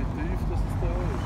Ich lief, das ist der Hund.